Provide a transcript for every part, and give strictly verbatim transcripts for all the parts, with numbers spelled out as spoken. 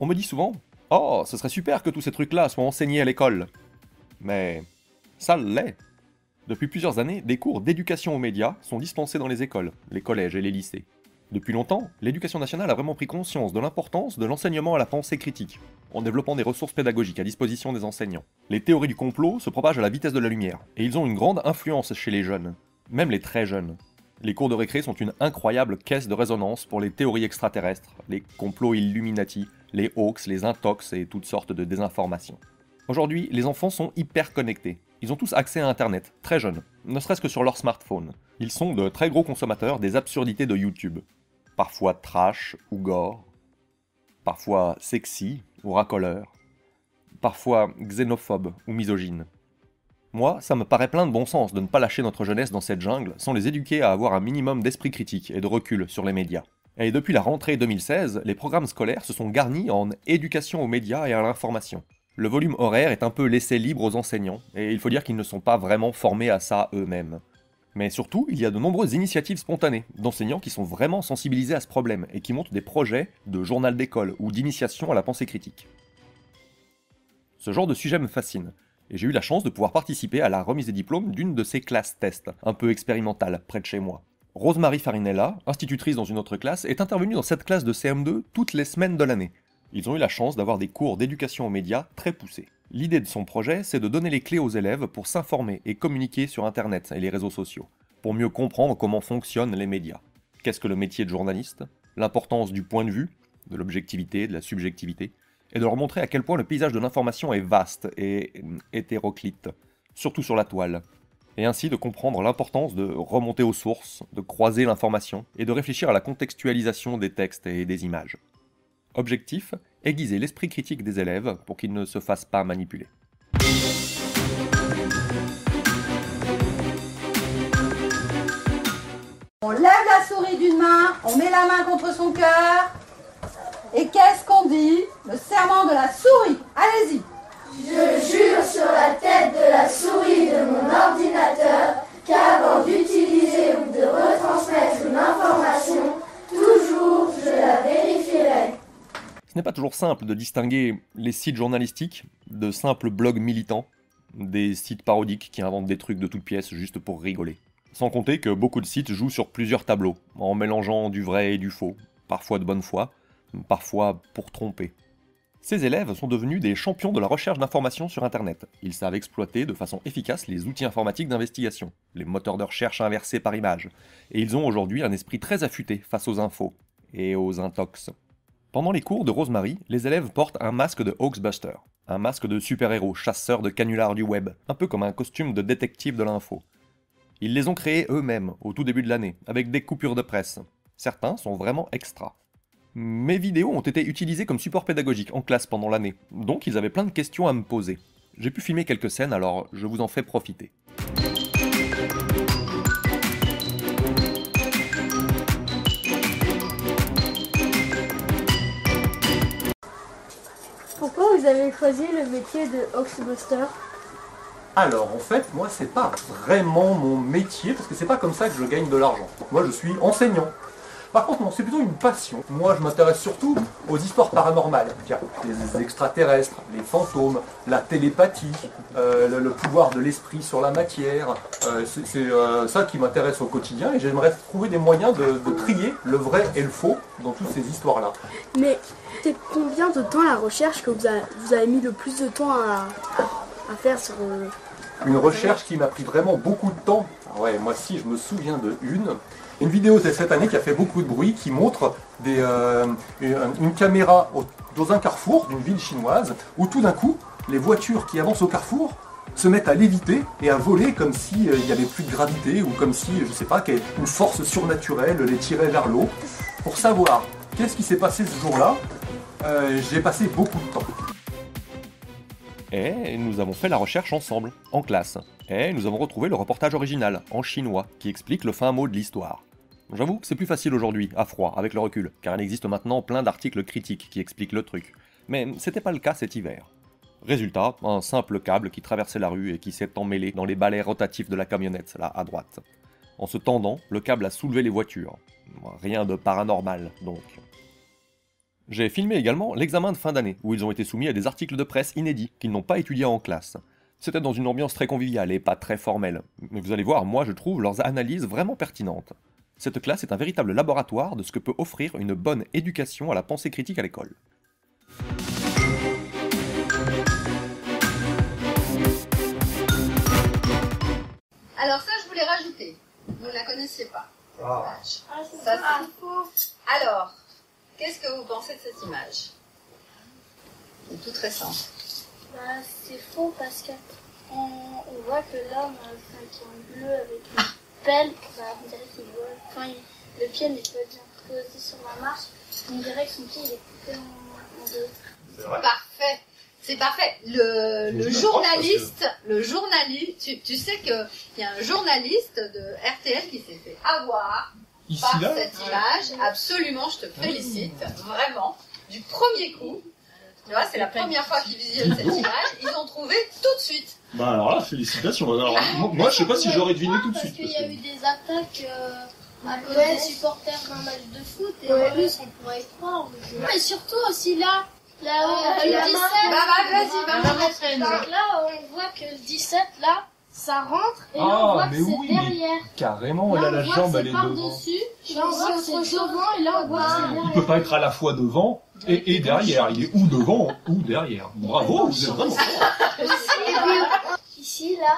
On me dit souvent « Oh, ce serait super que tous ces trucs-là soient enseignés à l'école !» Mais ça l'est. Depuis plusieurs années, des cours d'éducation aux médias sont dispensés dans les écoles, les collèges et les lycées. Depuis longtemps, l'éducation nationale a vraiment pris conscience de l'importance de l'enseignement à la pensée critique, en développant des ressources pédagogiques à disposition des enseignants. Les théories du complot se propagent à la vitesse de la lumière, et ils ont une grande influence chez les jeunes, même les très jeunes. Les cours de récré sont une incroyable caisse de résonance pour les théories extraterrestres, les complots Illuminati, les hoax, les intox et toutes sortes de désinformations. Aujourd'hui, les enfants sont hyper connectés. Ils ont tous accès à internet, très jeunes, ne serait-ce que sur leur smartphone. Ils sont de très gros consommateurs des absurdités de YouTube. Parfois trash ou gore, parfois sexy ou racoleur, parfois xénophobe ou misogyne. Moi, ça me paraît plein de bon sens de ne pas lâcher notre jeunesse dans cette jungle sans les éduquer à avoir un minimum d'esprit critique et de recul sur les médias. Et depuis la rentrée deux mille seize, les programmes scolaires se sont garnis en éducation aux médias et à l'information. Le volume horaire est un peu laissé libre aux enseignants, et il faut dire qu'ils ne sont pas vraiment formés à ça eux-mêmes. Mais surtout, il y a de nombreuses initiatives spontanées, d'enseignants qui sont vraiment sensibilisés à ce problème, et qui montent des projets de journal d'école ou d'initiation à la pensée critique. Ce genre de sujet me fascine, et j'ai eu la chance de pouvoir participer à la remise des diplômes d'une de ces classes tests, un peu expérimentale, près de chez moi. Rose-Marie Farinella, institutrice dans une autre classe, est intervenue dans cette classe de C M deux toutes les semaines de l'année. Ils ont eu la chance d'avoir des cours d'éducation aux médias très poussés. L'idée de son projet, c'est de donner les clés aux élèves pour s'informer et communiquer sur internet et les réseaux sociaux, pour mieux comprendre comment fonctionnent les médias. Qu'est-ce que le métier de journaliste? L'importance du point de vue, de l'objectivité, de la subjectivité, et de leur montrer à quel point le paysage de l'information est vaste et hétéroclite, surtout sur la toile, et ainsi de comprendre l'importance de remonter aux sources, de croiser l'information, et de réfléchir à la contextualisation des textes et des images. Objectif, aiguiser l'esprit critique des élèves pour qu'ils ne se fassent pas manipuler. On lève la souris d'une main, on met la main contre son cœur, et qu'est-ce qu'on dit? Le serment de la souris, allez-y! Je jure sur la tête de la souris de mon ordinateur qu'avant d'utiliser ou de retransmettre une information, toujours je la vérifierai. Ce n'est pas toujours simple de distinguer les sites journalistiques de simples blogs militants, des sites parodiques qui inventent des trucs de toutes pièces juste pour rigoler. Sans compter que beaucoup de sites jouent sur plusieurs tableaux, en mélangeant du vrai et du faux, parfois de bonne foi, parfois pour tromper. Ces élèves sont devenus des champions de la recherche d'informations sur internet. Ils savent exploiter de façon efficace les outils informatiques d'investigation, les moteurs de recherche inversés par image, et ils ont aujourd'hui un esprit très affûté face aux infos et aux intox. Pendant les cours de Rosemary, les élèves portent un masque de HoaxBuster, un masque de super-héros chasseur de canulars du web, un peu comme un costume de détective de l'info. Ils les ont créés eux-mêmes au tout début de l'année, avec des coupures de presse. Certains sont vraiment extras. Mes vidéos ont été utilisées comme support pédagogique en classe pendant l'année, donc ils avaient plein de questions à me poser. J'ai pu filmer quelques scènes, alors je vous en fais profiter. Pourquoi vous avez choisi le métier de HoaxBuster? Alors en fait, moi c'est pas vraiment mon métier, parce que c'est pas comme ça que je gagne de l'argent. Moi je suis enseignant. Par contre non, c'est plutôt une passion. Moi je m'intéresse surtout aux histoires paranormales. Les extraterrestres, les fantômes, la télépathie, euh, le, le pouvoir de l'esprit sur la matière. Euh, c'est euh, ça qui m'intéresse au quotidien et j'aimerais trouver des moyens de, de trier le vrai et le faux dans toutes ces histoires-là. Mais c'est combien de temps la recherche que vous avez, vous avez mis le plus de temps à, à, à faire sur... Euh, une recherche qui m'a pris vraiment beaucoup de temps. Ouais, moi si je me souviens de une. Une vidéo de cette année qui a fait beaucoup de bruit, qui montre des, euh, une caméra au, dans un carrefour d'une ville chinoise, où tout d'un coup, les voitures qui avancent au carrefour se mettent à léviter et à voler comme s'il n'y euh, avait plus de gravité, ou comme si, je sais pas, une force surnaturelle les tirait vers l'eau. Pour savoir qu'est-ce qui s'est passé ce jour-là, euh, j'ai passé beaucoup de temps. Et nous avons fait la recherche ensemble, en classe. Et nous avons retrouvé le reportage original, en chinois, qui explique le fin mot de l'histoire. J'avoue que c'est plus facile aujourd'hui, à froid, avec le recul, car il existe maintenant plein d'articles critiques qui expliquent le truc. Mais c'était pas le cas cet hiver. Résultat, un simple câble qui traversait la rue et qui s'est emmêlé dans les balais rotatifs de la camionnette, là, à droite. En se tendant, le câble a soulevé les voitures. Rien de paranormal, donc. J'ai filmé également l'examen de fin d'année, où ils ont été soumis à des articles de presse inédits qu'ils n'ont pas étudiés en classe. C'était dans une ambiance très conviviale et pas très formelle. Mais vous allez voir, moi je trouve leurs analyses vraiment pertinentes. Cette classe est un véritable laboratoire de ce que peut offrir une bonne éducation à la pensée critique à l'école. Alors ça, je voulais rajouter. Vous ne la connaissiez pas. Ah, ah c'est ça. Ah. Alors, qu'est-ce que vous pensez de cette image? C'est toute récente. Bah, c'est faux parce qu'on on voit que l'homme enfin, qui est en bleu avec une pelle, bah, on dirait qu'il vole. Quand il, le pied n'est pas bien posé sur la marche, on dirait que son pied il est coupé en, en deux. C'est parfait. C'est parfait. Le, le journaliste, le journaliste, tu, tu sais qu'il y a un journaliste de R T L qui s'est fait avoir Ici, par là, cette image. Absolument, je te félicite, vraiment, du premier coup. Tu vois, c'est la première fois qu'ils visionne cette image, ils ont trouvé tout de suite. Bah alors là, félicitations. Alors, moi, je sais pas si j'aurais deviné tout de suite. Parce qu'il y a eu des attaques... Euh... à cause des supporters d'un match de foot, et en plus, on pourrait croire. Mais surtout aussi là, là, le dix-sept, là, on voit que le dix-sept, là, ça rentre, et là, on voit que c'est derrière. Carrément, là, la jambe, elle est devant. Là, on voit que c'est devant, et là, on voit que c'est derrière. Il peut pas être à la fois devant et derrière. Il est ou devant ou derrière. Bravo, vous êtes vraiment fort. Ici, là.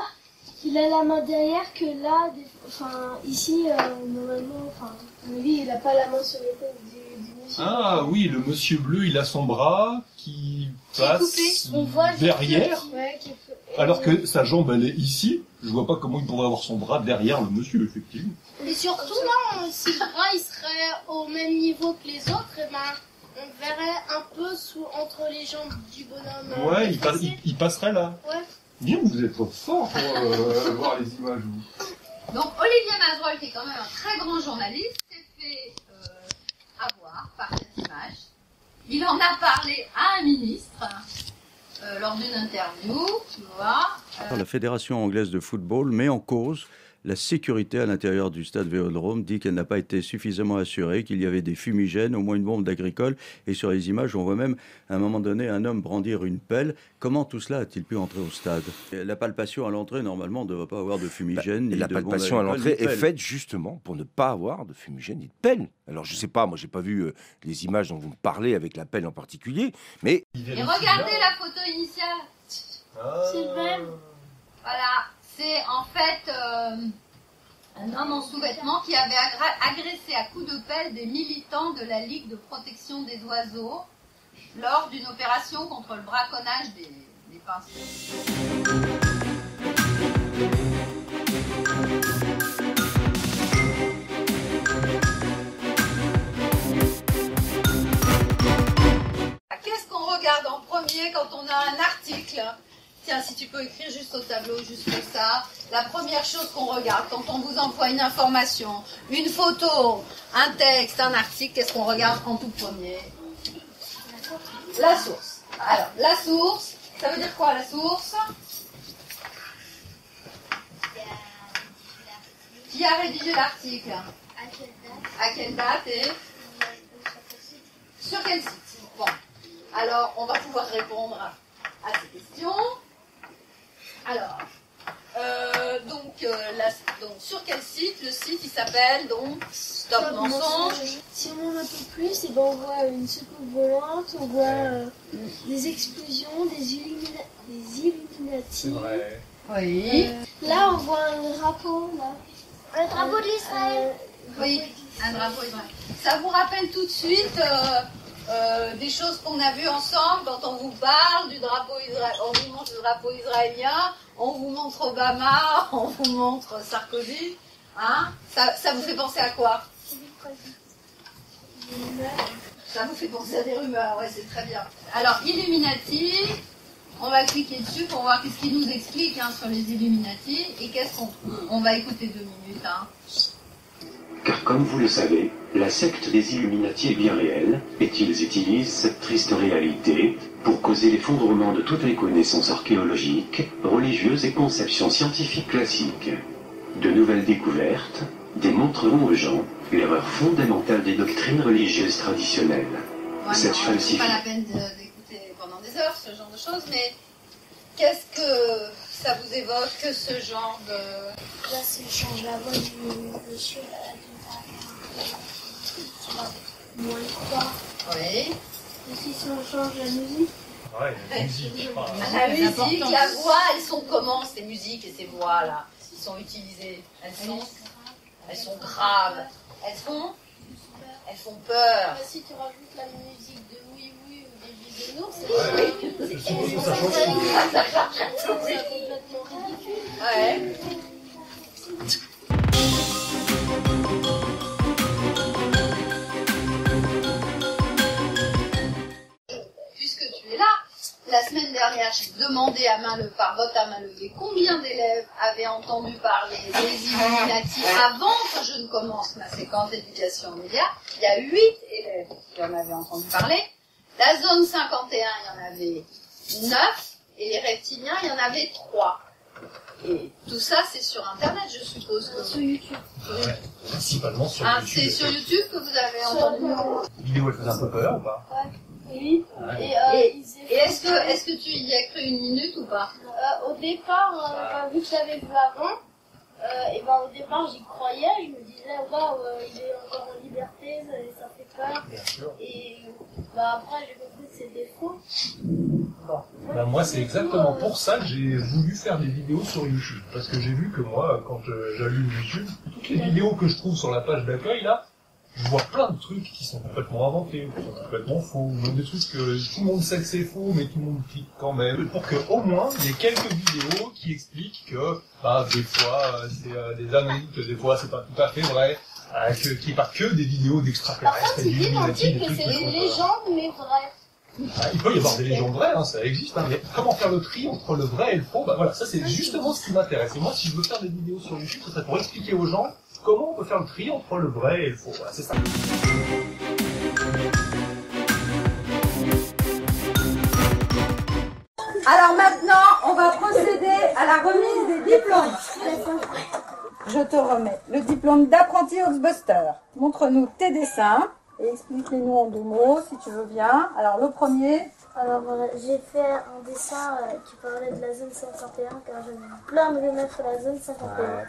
Il a la main derrière que là, des... enfin ici, euh, normalement, enfin, lui, il a pas la main sur l'épaule du, du monsieur. Ah oui, le monsieur bleu, il a son bras qui passe on voit derrière, qui... Ouais, qui est... alors que sa jambe, elle est ici. Je vois pas comment il pourrait avoir son bras derrière le monsieur, effectivement. Mais surtout, là, si le bras, il serait au même niveau que les autres, et ben... on verrait un peu sous entre les jambes du bonhomme. Ouais, il, pas, il, il passerait là. Ouais. Bien, vous êtes trop fort pour euh, voir les images. Vous. Donc, Olivier Mazrol, qui est quand même un très grand journaliste, s'est fait euh, avoir par cette image. Il en a parlé à un ministre euh, lors d'une interview, tu vois. Euh... La Fédération anglaise de football met en cause la sécurité à l'intérieur du stade Vélodrome, dit qu'elle n'a pas été suffisamment assurée, qu'il y avait des fumigènes, au moins une bombe d'agricole. Et sur les images, on voit même, à un moment donné, un homme brandir une pelle. Comment tout cela a-t-il pu entrer au stade? La palpation à l'entrée, normalement, ne doit pas avoir de fumigène. Bah, ni la de palpation à l'entrée est faite justement pour ne pas avoir de fumigène ni de pelle. Alors, je ne sais pas, moi, je n'ai pas vu euh, les images dont vous me parlez avec la pelle en particulier, mais... Et regardez la photo initiale. Ah. C'est le même. Voilà. C'est en fait euh, un homme en sous-vêtements qui avait agressé à coups de pelle des militants de la Ligue de protection des oiseaux lors d'une opération contre le braconnage des, des pinceaux. Qu'est-ce qu'on regarde en premier quand on a un article ? Tiens, si tu peux écrire juste au tableau, juste comme ça, la première chose qu'on regarde quand on vous envoie une information, une photo, un texte, un article, qu'est-ce qu'on regarde en tout premier? La source. Alors, la source, ça veut dire quoi la source? Qui a rédigé l'article? À quelle date? À quelle date et sur quel site? Bon, alors on va pouvoir répondre à ces questions. Alors, euh, donc, euh, la, donc, sur quel site? Le site, il s'appelle donc Stop, Stop Mensonges. Si on en a un peu plus, et ben on voit une soucoupe volante, on voit euh, des explosions, des, illumina des Illuminati. Ouais. Oui. Euh, là, on voit un drapeau, là. Un drapeau euh, de l'Israël. Euh, oui, un drapeau israélien. Ça vous rappelle tout de suite euh, Euh, des choses qu'on a vues ensemble, quand on vous parle du drapeau israélien, on vous montre le drapeau israélien, on vous montre Obama, on vous montre Sarkozy, hein? ça, ça vous fait penser à quoi? Ça vous fait penser à des rumeurs, ouais, c'est très bien. Alors, Illuminati, on va cliquer dessus pour voir qu'est-ce qu'ils nous expliquent hein, sur les Illuminati, et qu'est-ce qu'on trouve. On va écouter deux minutes, hein. Car comme vous le savez, la secte des Illuminati est bien réelle, et qu'ils utilisent cette triste réalité pour causer l'effondrement de toutes les connaissances archéologiques, religieuses et conceptions scientifiques classiques. De nouvelles découvertes démontreront aux gens l'erreur fondamentale des doctrines religieuses traditionnelles. Voilà, c'est pas la peine d'écouter pendant des heures ce genre de choses, mais qu'est-ce que ça vous évoque, ce genre de... Là, ça change la voix du monsieur, là, moins trois. Oui. Et si on change la musique? Ouais, la musique, je crois. La musique, la voix, elles sont comment, ces musiques et ces voix, là, qui sont utilisées? Elles sont... Elles sont graves. Elles sont... Elles font peur. Si tu rajoutes la musique de Oui Oui ou des bisounours, c'est complètement ridicule. Puisque tu es là, la semaine dernière, j'ai demandé à main levée, par vote à main levée, combien d'élèves avaient entendu parler des Illuminati avant que je ne commence ma séquence d'éducation aux médias. Il y a huit élèves qui en avaient entendu parler. La zone cinquante et un, il y en avait neuf. Et les reptiliens, il y en avait trois. Et tout ça, c'est sur Internet, je suppose. Que... Sur YouTube. Ouais, principalement sur ah, YouTube. Ah, c'est sur YouTube que vous avez entendu. La vidéo, elle faisait un peu peur ou pas? Ouais. Oui. Ouais. Et, euh, et, et est-ce que, est-ce que tu y as cru une minute ou pas? euh, Au départ, euh, ben, vu que je l'avais vu avant, euh, et ben, au départ j'y croyais, je me disais waouh, il est encore en liberté, ça, ça fait peur. Bien sûr. Et ben, après j'ai compris que c'est des faux. Bon. Ouais, ben, moi c'est exactement coup, pour euh... ça que j'ai voulu faire des vidéos sur YouTube. Parce que j'ai vu que moi, quand j'allume YouTube, toutes les vidéos que je trouve sur la page d'accueil là, je vois plein de trucs qui sont complètement inventés, ou qui sont complètement faux, ou même des trucs que tout le monde sait que c'est faux, mais tout le monde clique quand même, pour que au moins il y ait quelques vidéos qui expliquent que, bah, des fois c'est euh, des amis, que des fois c'est pas tout à fait vrai, euh, qu'il n'y ait pas que des vidéos d'extraterrestres et d'illuminati, des trucs qui sont... Par contre, il dit que c'est des légendes, mais vraies. Ah, il peut y avoir des légendes vraies, hein, ça existe, hein, mais comment faire le tri entre le vrai et le faux? Bah voilà, ça c'est justement ce qui m'intéresse. Et moi, si je veux faire des vidéos sur YouTube, ça serait pour expliquer aux gens comment on peut faire le tri entre le vrai et le faux. Voilà, c'est ça. Alors maintenant, on va procéder à la remise des diplômes. Je te remets le diplôme d'apprenti HoaxBuster. Montre-nous tes dessins. Et explique-les-nous en deux mots, si tu veux bien. Alors, le premier... Alors, euh, j'ai fait un dessin euh, qui parlait de la zone cinquante et un, car j'avais plein de rumeurs sur la zone cinquante et un. Ouais.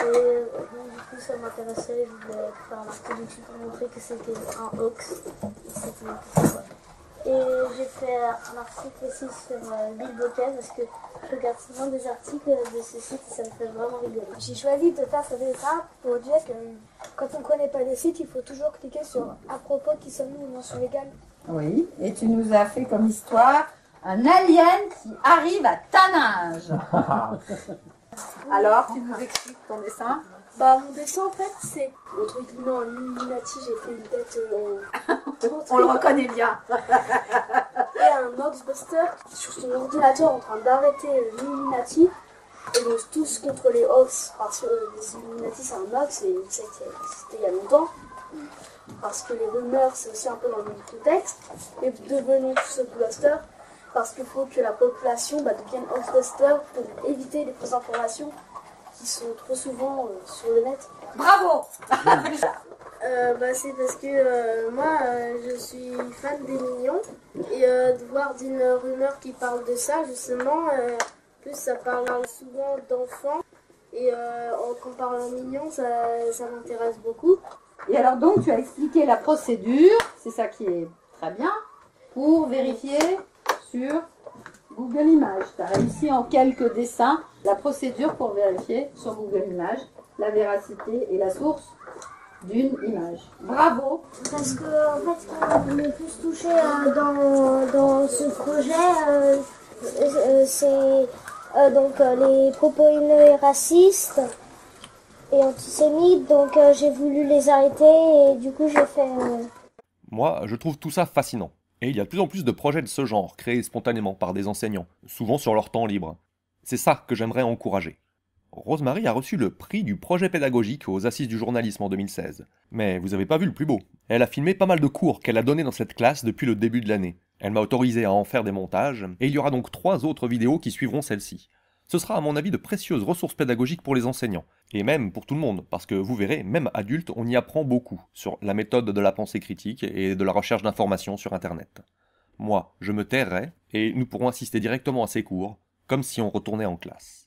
Et euh, donc, du coup, ça m'intéressait, je voulais faire un introduction pour montrer que c'était un hoax. Et, et j'ai fait un article aussi sur euh, Bilboquet, parce que je regarde souvent des articles de ce site et ça me fait vraiment rigoler. J'ai choisi de faire ce dessin pour dire que... Quand on ne connaît pas les sites, il faut toujours cliquer sur « À propos, qui sommes-nous » ou « mention légale ». Oui, et tu nous as fait comme histoire un alien qui arrive à Tanage. Alors, tu nous expliques ton dessin? Bah, mon dessin, en fait, c'est... Le truc, non, l'Illuminati, j'ai fait une tête... Euh, on le reconnaît bien. Et un HoaxBuster sur son ordinateur en train d'arrêter l'Illuminati. Et donc tous contre les hoax, parce que les Illuminati c'est un hoax, et c'était il y a longtemps, parce que les rumeurs c'est aussi un peu dans le même contexte, et devenons tous HoaxBusters, parce qu'il faut que la population bah, devienne HoaxBuster pour éviter les fausses informations qui sont trop souvent euh, sur le net. Bravo. euh, bah, c'est parce que euh, moi euh, je suis fan des mignons, et euh, de voir d'une rumeur qui parle de ça justement... Euh, plus ça parle souvent d'enfants et euh, en parlant mignon, ça, ça m'intéresse beaucoup. Et alors donc, tu as expliqué la procédure, c'est ça qui est très bien, pour vérifier sur Google Images. Tu as réussi en quelques dessins la procédure pour vérifier sur Google Images la véracité et la source d'une image. Bravo! Parce que en fait, ce qui m'a le plus touché euh, dans, dans ce projet, euh, euh, c'est... Euh, donc euh, les propos haineux et racistes et antisémites, donc euh, j'ai voulu les arrêter et du coup j'ai fait... Euh... Moi, je trouve tout ça fascinant. Et il y a de plus en plus de projets de ce genre, créés spontanément par des enseignants, souvent sur leur temps libre. C'est ça que j'aimerais encourager. Rose-Marie a reçu le prix du projet pédagogique aux Assises du Journalisme en deux mille seize. Mais vous avez pas vu le plus beau. Elle a filmé pas mal de cours qu'elle a donnés dans cette classe depuis le début de l'année. Elle m'a autorisé à en faire des montages, et il y aura donc trois autres vidéos qui suivront celle-ci. Ce sera à mon avis de précieuses ressources pédagogiques pour les enseignants, et même pour tout le monde, parce que vous verrez, même adultes, on y apprend beaucoup sur la méthode de la pensée critique et de la recherche d'informations sur Internet. Moi, je me tairai, et nous pourrons assister directement à ces cours, comme si on retournait en classe.